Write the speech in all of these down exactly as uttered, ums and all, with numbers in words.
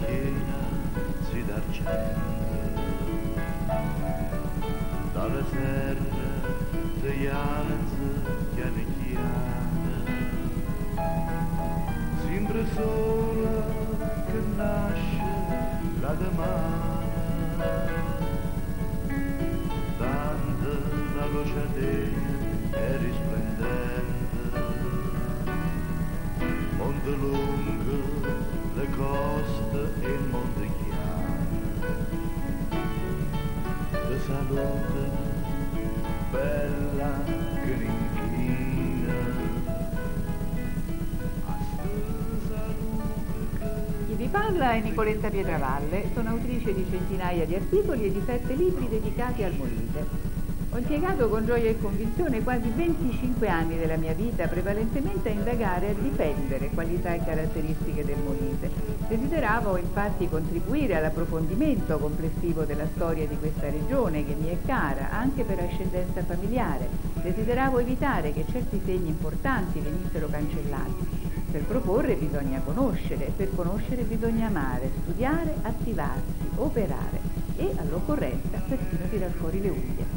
schiena si d'argento, dalle serre si alza piano piano, sembra sola che nasce la domanda, tanto la luce dei è risplendente, onde lungo le coste e il mondo chiaro, la salute bella che l'inchina, chi vi parla è Nicoletta Pietravalle, sono autrice di centinaia di articoli e di sette libri dedicati al Molise. Ho impiegato con gioia e convinzione quasi venticinque anni della mia vita prevalentemente a indagare e a difendere qualità e caratteristiche del Molise. Desideravo infatti contribuire all'approfondimento complessivo della storia di questa regione che mi è cara anche per ascendenza familiare. Desideravo evitare che certi segni importanti venissero cancellati. Per proporre bisogna conoscere, per conoscere bisogna amare, studiare, attivarsi, operare e all'occorrenza persino tirar fuori le unghie.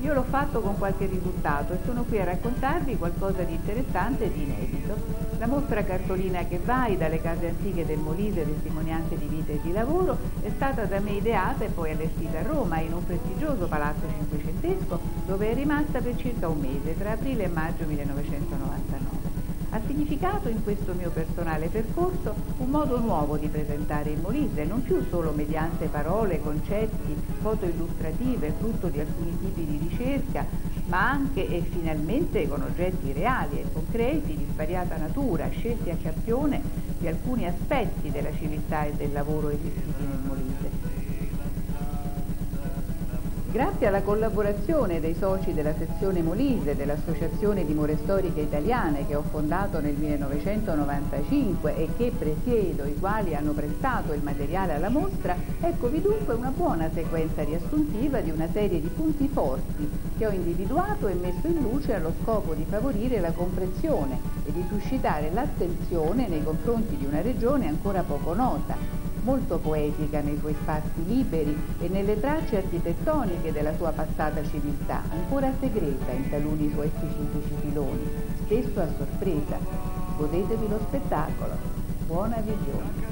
Io l'ho fatto con qualche risultato e sono qui a raccontarvi qualcosa di interessante e di inedito. La mostra cartolina che vai dalle case antiche del Molise, testimonianze di vita e di lavoro, è stata da me ideata e poi allestita a Roma in un prestigioso palazzo cinquecentesco dove è rimasta per circa un mese, tra aprile e maggio millenovecentonovantanove. Ha significato in questo mio personale percorso un modo nuovo di presentare il Molise, non più solo mediante parole, concetti, foto illustrative, frutto di alcuni tipi di ricerca, ma anche e finalmente con oggetti reali e concreti di svariata natura, scelti a campione di alcuni aspetti della civiltà e del lavoro esistiti nel Molise. Grazie alla collaborazione dei soci della sezione Molise dell'Associazione di More Storiche Italiane che ho fondato nel millenovecentonovantacinque e che presiedo, i quali hanno prestato il materiale alla mostra, eccovi dunque una buona sequenza riassuntiva di una serie di punti forti che ho individuato e messo in luce allo scopo di favorire la comprensione e di suscitare l'attenzione nei confronti di una regione ancora poco nota, molto poetica nei suoi spazi liberi e nelle tracce architettoniche della sua passata civiltà, ancora segreta in taluni suoi specifici filoni, spesso a sorpresa. Godetevi lo spettacolo. Buona visione.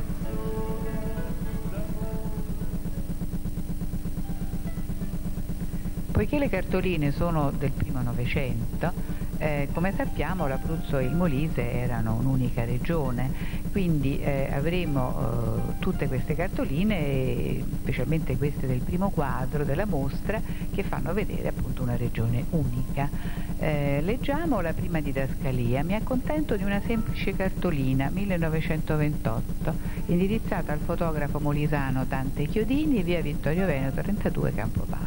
Poiché le cartoline sono del primo Novecento, Eh, come sappiamo l'Abruzzo e il Molise erano un'unica regione, quindi eh, avremo eh, tutte queste cartoline, specialmente queste del primo quadro della mostra, che fanno vedere appunto una regione unica. Eh, leggiamo la prima didascalia. Mi accontento di una semplice cartolina millenovecentoventotto indirizzata al fotografo molisano Dante Chiodini, via Vittorio Veneto trentadue, Campobasso.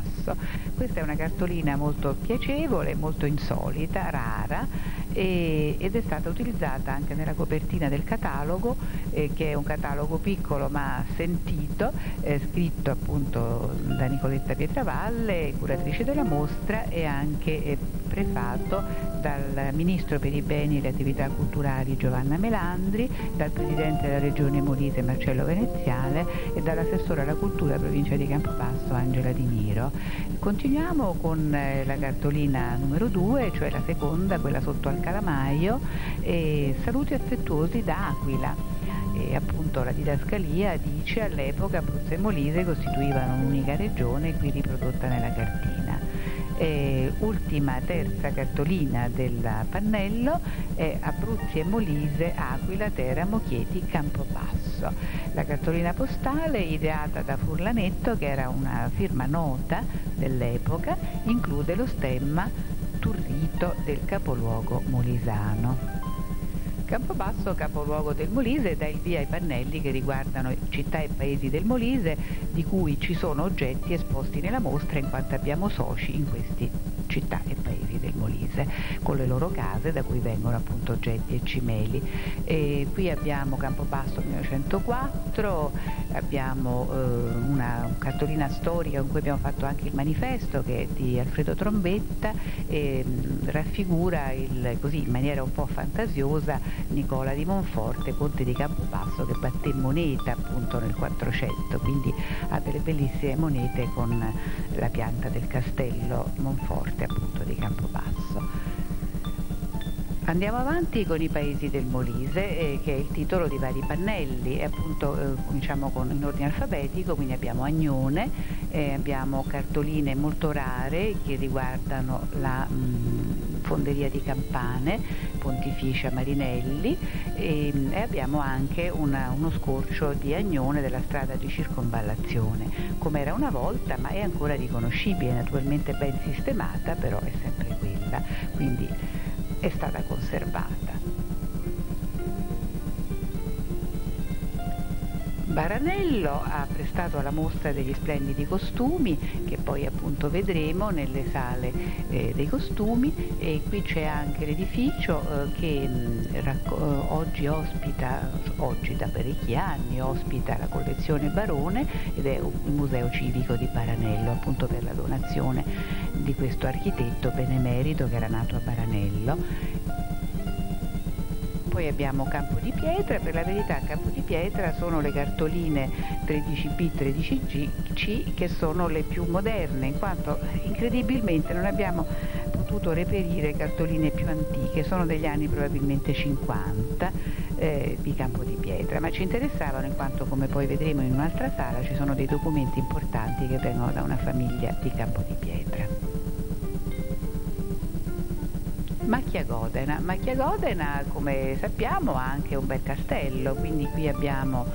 Questa è una cartolina molto piacevole, molto insolita, rara, e, ed è stata utilizzata anche nella copertina del catalogo, eh, che è un catalogo piccolo ma sentito, eh, scritto appunto da Nicoletta Pietravalle, curatrice della mostra, e anche eh, prefatto dal Ministro per i Beni e le Attività Culturali Giovanna Melandri, dal Presidente della Regione Molise Marcello Veneziale e dall'Assessore alla Cultura Provincia di Campobasso Angela Di Niro. Continuiamo con la cartolina numero due, cioè la seconda, quella sotto al calamaio, e saluti affettuosi da Aquila. E appunto la didascalia dice: all'epoca Abruzzo e Molise costituivano un'unica regione, qui riprodotta nella cartina. Eh, ultima terza cartolina del pannello è Abruzzo e Molise, Aquila, Teramo, Chieti, Campobasso. La cartolina postale, ideata da Furlanetto, che era una firma nota dell'epoca, include lo stemma turrito del capoluogo molisano. Campobasso, capoluogo del Molise, dà il via ai pannelli che riguardano città e paesi del Molise, di cui ci sono oggetti esposti nella mostra in quanto abbiamo soci in queste città e paesi del Molise. paese con le loro case, da cui vengono appunto oggetti e cimeli. E qui abbiamo Campobasso millenovecentoquattro, abbiamo eh, una cartolina storica con cui abbiamo fatto anche il manifesto, che è di Alfredo Trombetta, e mh, raffigura il, così in maniera un po' fantasiosa Nicola di Monforte, conte di Campobasso, che batté moneta appunto nel quattrocento, quindi ha delle bellissime monete con la pianta del castello Monforte appunto di Campobasso. Andiamo avanti con i paesi del Molise, eh, che è il titolo di vari pannelli, e appunto eh, cominciamo con, in ordine alfabetico, quindi abbiamo Agnone, eh, abbiamo cartoline molto rare che riguardano la mh, fonderia di Campane, Pontificia Marinelli, e, e abbiamo anche una, uno scorcio di Agnone della strada di circonvallazione, come era una volta, ma è ancora riconoscibile, naturalmente ben sistemata, però è sempre quella, quindi è stata conservata. Baranello ha prestato alla mostra degli splendidi costumi, che poi appunto vedremo nelle sale eh, dei costumi, e qui c'è anche l'edificio eh, che mh, oggi ospita, oggi da parecchi anni ospita la collezione Barone, ed è il museo civico di Baranello, appunto per la donazione di questo architetto benemerito che era nato a Baranello. Poi abbiamo Campo di Pietra. Per la verità Campo di Pietra sono le cartoline tredici B, tredici C che sono le più moderne, in quanto incredibilmente non abbiamo potuto reperire cartoline più antiche, sono degli anni probabilmente cinquanta eh, di Campo di Pietra, ma ci interessavano in quanto, come poi vedremo in un'altra sala, ci sono dei documenti importanti che vengono da una famiglia di Campo di Pietra. Macchia Godena. Macchia Godena, come sappiamo, ha anche un bel castello, quindi qui abbiamo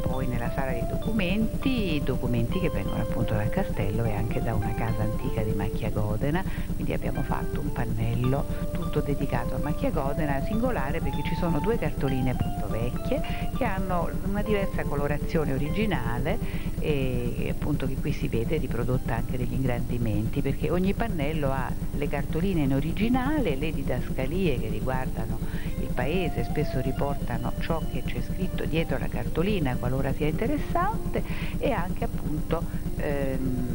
poi nella sala dei documenti, documenti che vengono appunto dal castello e anche da una casa antica di Macchia Godena, quindi abbiamo fatto un pannello tutto dedicato a Macchia Godena, singolare perché ci sono due cartoline appunto vecchie che hanno una diversa colorazione originale, e appunto che qui si vede riprodotta anche degli ingrandimenti, perché ogni pannello ha le cartoline in originale, le didascalie che riguardano il paese, spesso riportano ciò che c'è scritto dietro la cartolina qualora sia interessante, e anche appunto ehm,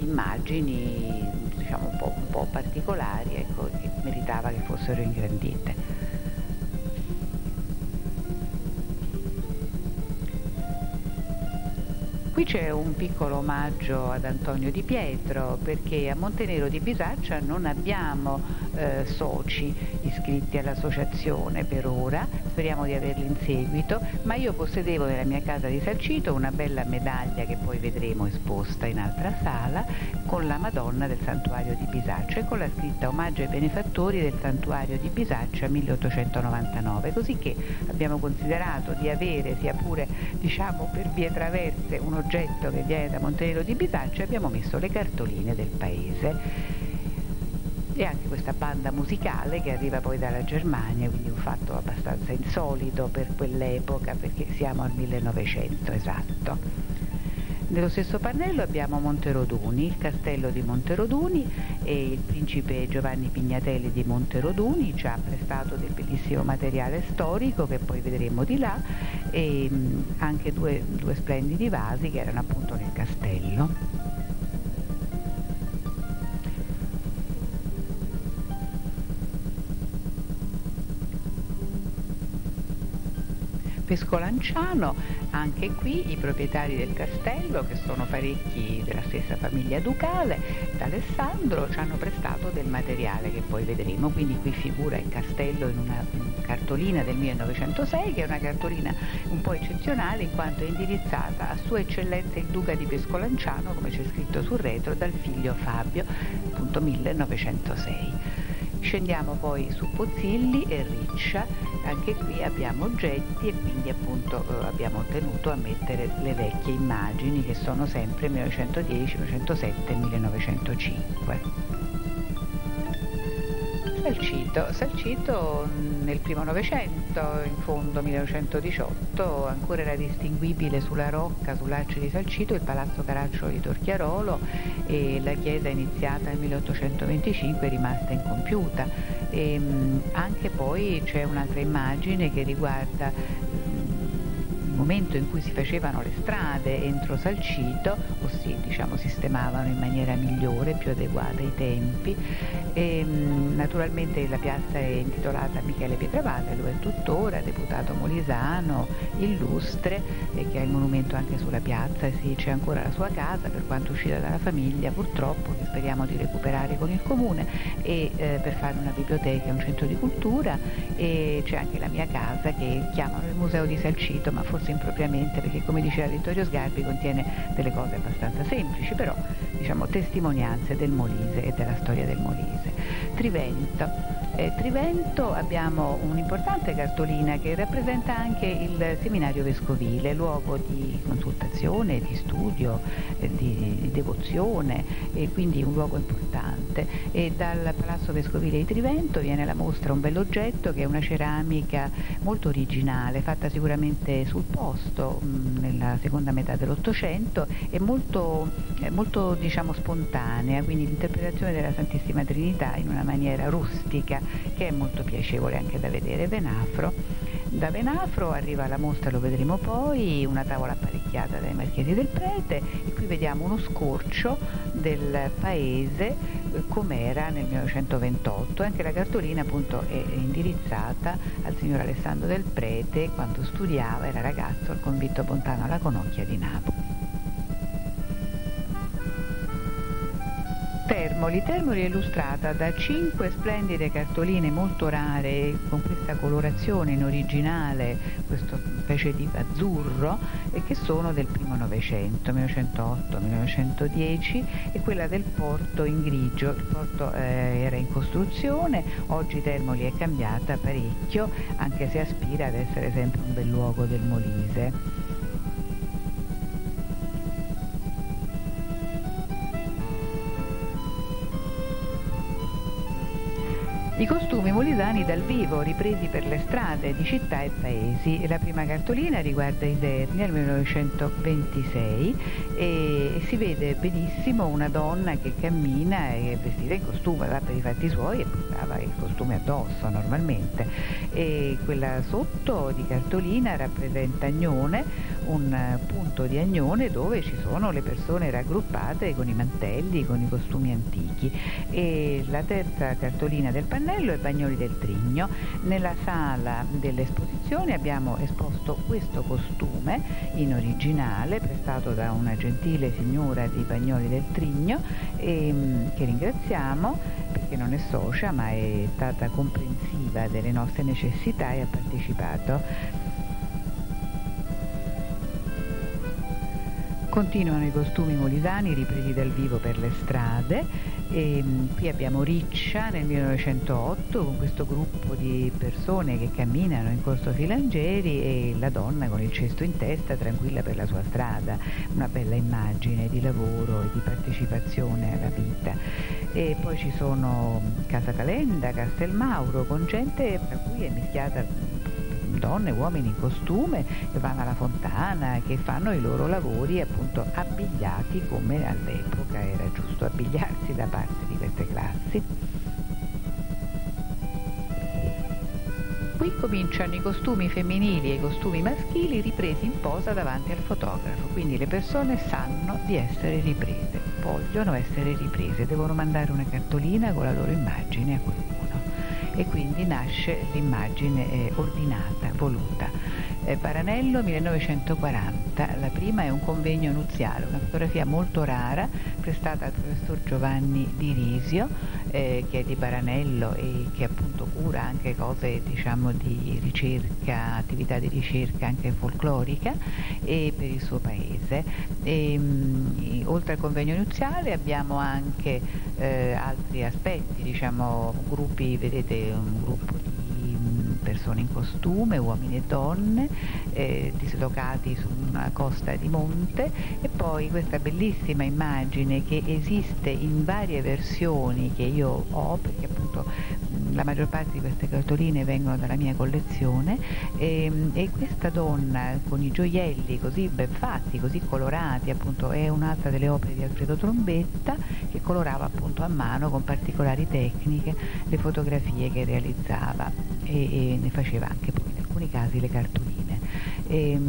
immagini diciamo un po', un po' particolari, ecco, che meritava che fossero ingrandite. Qui c'è un piccolo omaggio ad Antonio Di Pietro, perché a Montenero di Bisaccia non abbiamo eh, soci iscritti all'associazione per ora, speriamo di averli in seguito, ma io possedevo nella mia casa di Salcito una bella medaglia che poi vedremo esposta in altra sala, con la Madonna del Santuario di Bisaccia e con la scritta Omaggio ai benefattori del Santuario di Bisaccia milleottocentonovantanove, così che abbiamo considerato di avere, sia pure diciamo per vie traverse, un oggetto che viene da Montenero di Bisaccia, abbiamo messo le cartoline del paese. E anche questa banda musicale che arriva poi dalla Germania, quindi un fatto abbastanza insolito per quell'epoca, perché siamo al millenovecento esatto. Nello stesso pannello abbiamo Monteroduni, il castello di Monteroduni, e il principe Giovanni Pignatelli di Monteroduni ci ha prestato del bellissimo materiale storico che poi vedremo di là, e anche due, due splendidi vasi che erano appunto nel castello. Pescolanciano, anche qui i proprietari del castello, che sono parecchi della stessa famiglia ducale, d'Alessandro, ci hanno prestato del materiale che poi vedremo, quindi qui figura il castello in una cartolina del millenovecentosei, che è una cartolina un po' eccezionale in quanto è indirizzata a Sua Eccellenza il Duca di Pescolanciano, come c'è scritto sul retro, dal figlio Fabio, appunto millenovecentosei. Scendiamo poi su Pozzilli e Riccia, anche qui abbiamo oggetti, e quindi appunto eh, abbiamo tenuto a mettere le vecchie immagini che sono sempre millenovecentodieci, millenovecentosette e millenovecentocinque. Salcito. Salcito nel primo Novecento, in fondo millenovecentodiciotto, ancora era distinguibile sulla rocca, sull'arce di Salcito, il Palazzo Caraccio di Torchiarolo, e la chiesa iniziata nel milleottocentoventicinque è rimasta incompiuta. E anche poi c'è un'altra immagine che riguarda momento in cui si facevano le strade entro Salcito, ossia diciamo sistemavano in maniera migliore, più adeguata ai tempi, e naturalmente la piazza è intitolata a Michele Pietravase, dove è tuttora deputato molisano illustre, e che ha il monumento anche sulla piazza, e sì, c'è ancora la sua casa, per quanto uscita dalla famiglia purtroppo, che speriamo di recuperare con il comune, e eh, per fare una biblioteca, un centro di cultura. E c'è anche la mia casa, che chiamano il Museo di Salcito, ma forse impropriamente, perché come diceva Vittorio Sgarbi contiene delle cose abbastanza semplici, però diciamo testimonianze del Molise e della storia del Molise. Trivento. Eh, Trivento abbiamo un'importante cartolina che rappresenta anche il seminario vescovile, luogo di consultazione, di studio, eh, di devozione, e quindi un luogo importante. E dal Palazzo Vescovile di Trivento viene alla mostra un bell'oggetto che è una ceramica molto originale, fatta sicuramente sul posto mh, nella seconda metà dell'Ottocento, e molto, eh, molto diciamo spontanea, quindi l'interpretazione della Santissima Trinità in una maniera rustica, che è molto piacevole anche da vedere. Venafro. Da Venafro arriva la mostra, lo vedremo poi, una tavola apparecchiata dai Marchesi del Prete, e qui vediamo uno scorcio del paese eh, com'era nel millenovecentoventotto. Anche la cartolina appunto è indirizzata al signor Alessandro del Prete, quando studiava, era ragazzo, al convitto Bontano alla Conocchia di Napoli. Termoli. Termoli è illustrata da cinque splendide cartoline molto rare, con questa colorazione in originale, questa specie di azzurro, e che sono del primo Novecento, millenovecentotto millenovecentodieci, e quella del porto in grigio. Il porto eh, era in costruzione, oggi Termoli è cambiata parecchio, anche se aspira ad essere sempre un bel luogo del Molise. I costumi molisani dal vivo, ripresi per le strade di città e paesi. La prima cartolina riguarda i Terni al millenovecentoventisei, e si vede benissimo una donna che cammina e è vestita in costume, va per i fatti suoi e portava il costume addosso normalmente. E quella sotto di cartolina rappresenta Agnone, un punto di Agnone dove ci sono le persone raggruppate con i mantelli, con i costumi antichi. E la terza cartolina del pannello e Bagnoli del Trigno. Nella sala dell'esposizione abbiamo esposto questo costume in originale, prestato da una gentile signora di Bagnoli del Trigno, e, che ringraziamo perché non è socia ma è stata comprensiva delle nostre necessità e ha partecipato. Continuano i costumi molisani ripresi dal vivo per le strade, e qui abbiamo Riccia nel millenovecentootto, con questo gruppo di persone che camminano in Corso Filangieri, e la donna con il cesto in testa tranquilla per la sua strada, una bella immagine di lavoro e di partecipazione alla vita. E poi ci sono Casa Calenda, Castelmauro, con gente tra cui è mischiata donne e uomini in costume che vanno alla fontana, che fanno i loro lavori appunto abbigliati come all'epoca era giusto abbigliarsi da parte di queste classi. Qui cominciano i costumi femminili e i costumi maschili ripresi in posa davanti al fotografo, quindi le persone sanno di essere riprese, vogliono essere riprese, devono mandare una cartolina con la loro immagine a qualcuno. E quindi nasce l'immagine eh, ordinata, voluta. Eh, Paranello millenovecentoquaranta, la prima è un convegno nuziale, una fotografia molto rara prestata al professor Giovanni Di Risio, eh, che è di Paranello e che appunto cura anche cose diciamo di ricerca, attività di ricerca anche folclorica, e per il suo paese. E, mh, oltre al convegno nuziale abbiamo anche eh, altri aspetti, diciamo gruppi, vedete un gruppo di persone in costume, uomini e donne, eh, dislocati su una costa di monte, e poi questa bellissima immagine che esiste in varie versioni che io ho, perché appunto la maggior parte di queste cartoline vengono dalla mia collezione, e, e questa donna con i gioielli così ben fatti, così colorati, appunto è un'altra delle opere di Alfredo Trombetta, che colorava appunto a mano con particolari tecniche le fotografie che realizzava e, e ne faceva anche poi in alcuni casi le cartoline. E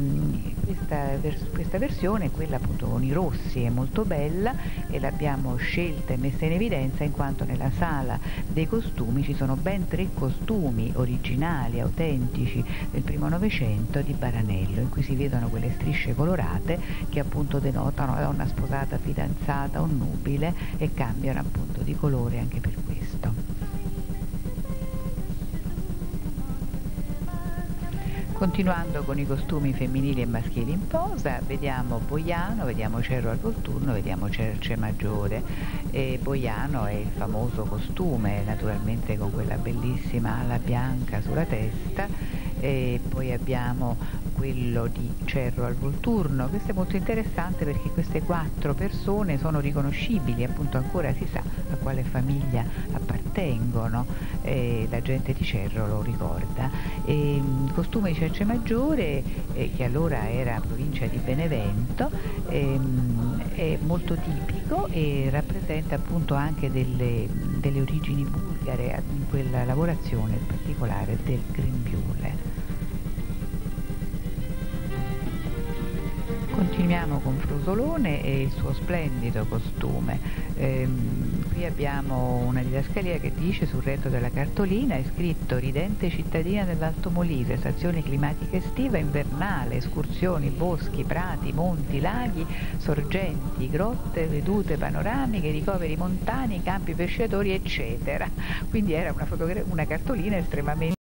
questa, vers questa versione è quella appunto con i rossi, è molto bella e l'abbiamo scelta e messa in evidenza in quanto nella sala dei costumi ci sono ben tre costumi originali, autentici del primo Novecento di Baranello, in cui si vedono quelle strisce colorate che appunto denotano la donna sposata, fidanzata o nubile, e cambiano appunto di colore anche per questo. Continuando con i costumi femminili e maschili in posa, vediamo Boiano, vediamo Cerro al Volturno, vediamo Cerce Maggiore. E Boiano è il famoso costume, naturalmente con quella bellissima ala bianca sulla testa, e poi abbiamo quello di Cerro al Volturno. Questo è molto interessante perché queste quattro persone sono riconoscibili, appunto ancora si sa a quale famiglia appartengono, eh, la gente di Cerro lo ricorda. E, costume di Cerce Maggiore, eh, che allora era provincia di Benevento, eh, è molto tipico e rappresenta appunto anche delle, delle origini bulgare in quella lavorazione particolare del grembiule. Continuiamo con Frusolone e il suo splendido costume. Ehm, qui abbiamo una didascalia che dice sul retro della cartolina è scritto: ridente cittadina dell'Alto Molise, stazione climatica estiva e invernale, escursioni, boschi, prati, monti, laghi, sorgenti, grotte, vedute panoramiche, ricoveri montani, campi pesciatori eccetera. Quindi era una, una cartolina estremamente